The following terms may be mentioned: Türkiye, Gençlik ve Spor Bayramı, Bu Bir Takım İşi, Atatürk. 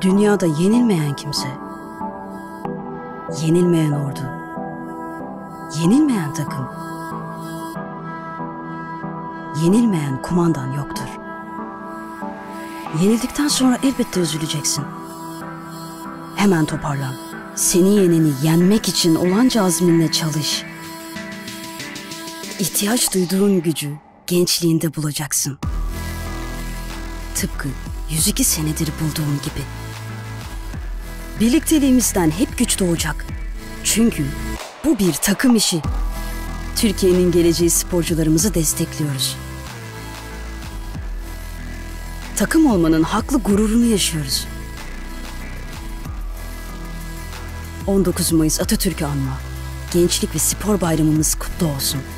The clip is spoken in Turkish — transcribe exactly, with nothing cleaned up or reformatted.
Dünyada yenilmeyen kimse, yenilmeyen ordu, yenilmeyen takım, yenilmeyen kumandan yoktur. Yenildikten sonra elbette üzüleceksin. Hemen toparlan. Seni yeneni yenmek için olanca azminle çalış. İhtiyaç duyduğun gücü gençliğinde bulacaksın. Tıpkı yüz iki senedir bulduğun gibi. Birlikteliğimizden hep güç doğacak. Çünkü bu bir takım işi. Türkiye'nin geleceği sporcularımızı destekliyoruz. Takım olmanın haklı gururunu yaşıyoruz. on dokuz Mayıs Atatürk'ü anma. Gençlik ve spor bayramımız kutlu olsun.